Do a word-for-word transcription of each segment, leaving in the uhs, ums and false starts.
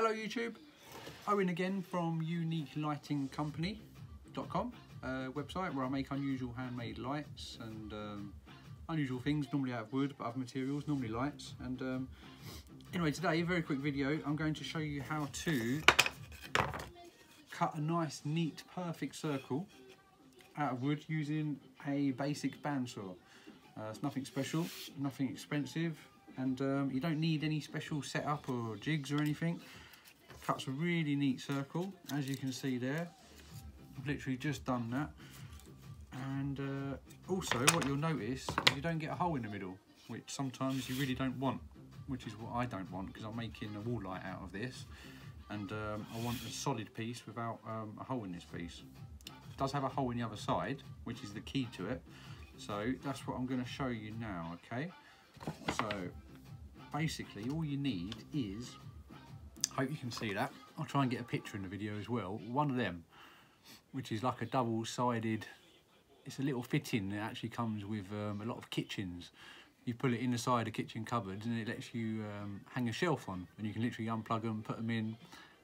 Hello YouTube, Owen again from unique lighting company dot com uh, website where I make unusual handmade lights and um, unusual things, normally out of wood but other materials, normally lights. And um, anyway, today, a very quick video, I'm going to show you how to cut a nice, neat, perfect circle out of wood using a basic bandsaw. Uh, it's nothing special, nothing expensive, and um, you don't need any special setup or jigs or anything. Cuts a really neat circle, as you can see there. I've literally just done that. And uh, also, what you'll notice is you don't get a hole in the middle, which sometimes you really don't want, which is what I don't want, because I'm making a wall light out of this, and um, I want a solid piece without um, a hole in this piece. It does have a hole in the other side, which is the key to it. So that's what I'm going to show you now, okay? So basically all you need is, hope you can see that, I'll try and get a picture in the video as well, one of them, which is like a double-sided, it's a little fitting that actually comes with um, a lot of kitchens. You pull it in the side of kitchen cupboards and it lets you um, hang a shelf on, and you can literally unplug them, put them in.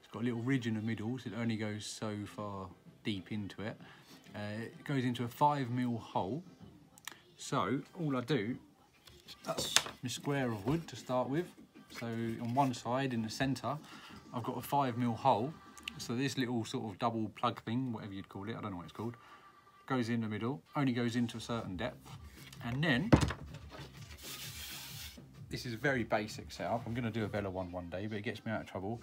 It's got a little ridge in the middle, so it only goes so far deep into it. Uh, it goes into a five mil hole. So all I do, that's my square of wood to start with. So on one side, in the centre, I've got a five mil hole. So this little sort of double plug thing, whatever you'd call it, I don't know what it's called, goes in the middle, only goes into a certain depth. And then, this is a very basic setup. I'm gonna do a Vela one one day, but it gets me out of trouble.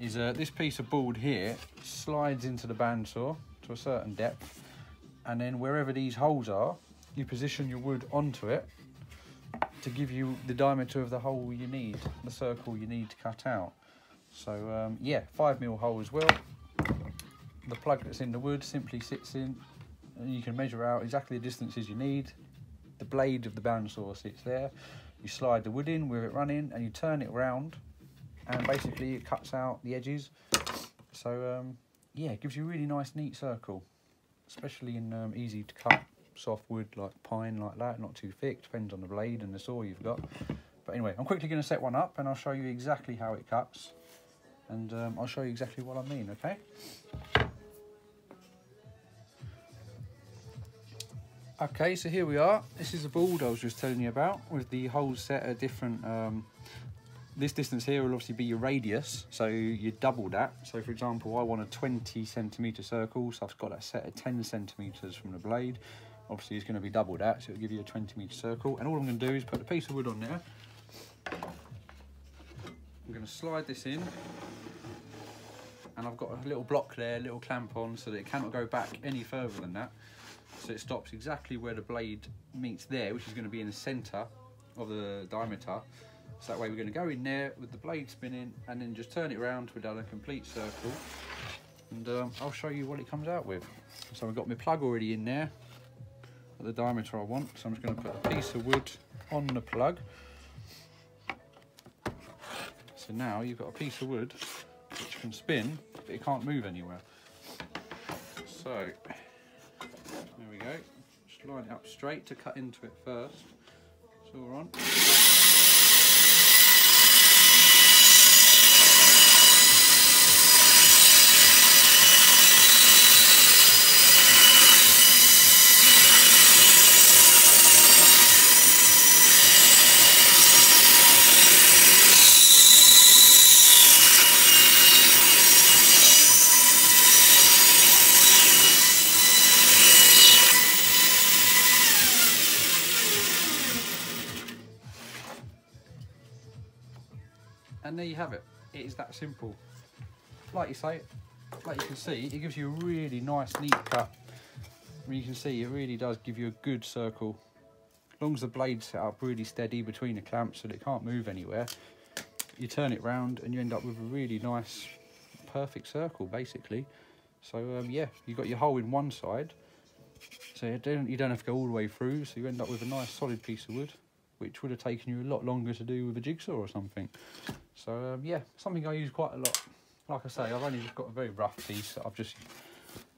Is uh, this piece of board here slides into the bandsaw to a certain depth. And then wherever these holes are, you position your wood onto it to give you the diameter of the hole you need, the circle you need to cut out. So um, yeah, five mil hole as well. The plug that's in the wood simply sits in, and you can measure out exactly the distances you need. The blade of the bandsaw sits there. You slide the wood in with it running, and you turn it round, and basically it cuts out the edges. So um, yeah, it gives you a really nice, neat circle, especially in um, easy to cut soft wood like pine, like that, not too thick, depends on the blade and the saw you've got. But anyway, I'm quickly going to set one up and I'll show you exactly how it cuts, and um, I'll show you exactly what I mean, okay? Okay, so here we are. This is the board I was just telling you about, with the holes set at different, um, this distance here will obviously be your radius, so you double that. So for example, I want a twenty centimetre circle, so I've got that set at ten centimetres from the blade. Obviously it's going to be double that, so it'll give you a twenty metre circle. And all I'm going to do is put a piece of wood on there. I'm going to slide this in, and I've got a little block there, a little clamp on, so that it cannot go back any further than that. So it stops exactly where the blade meets there, which is going to be in the centre of the diameter. So that way we're going to go in there with the blade spinning, and then just turn it around to a complete circle. And um, I'll show you what it comes out with. So I've got my plug already in there, the diameter I want, so I'm just going to put a piece of wood on the plug. So now you've got a piece of wood which can spin, but it can't move anywhere. So there we go, just line it up straight to cut into it first. It's all on. And there you have it. It is that simple. Like you say, like you can see, it gives you a really nice, neat cut. You can see it really does give you a good circle. As long as the blade's set up really steady between the clamps so that it can't move anywhere, you turn it round and you end up with a really nice, perfect circle, basically. So um, yeah, you've got your hole in one side, so you don't, you don't have to go all the way through, so you end up with a nice, solid piece of wood, which would have taken you a lot longer to do with a jigsaw or something. So um, yeah, something I use quite a lot. Like I say, I've only just got a very rough piece. I've just,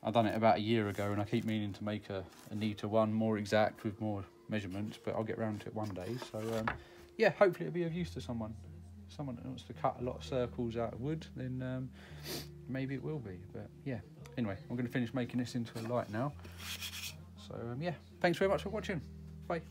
I've done it about a year ago, and I keep meaning to make a, a neater one, more exact with more measurements, but I'll get round to it one day. So um, yeah, hopefully it'll be of use to someone. someone that wants to cut a lot of circles out of wood, then um, maybe it will be. But yeah, anyway, I'm going to finish making this into a light now. So um, yeah, thanks very much for watching. Bye.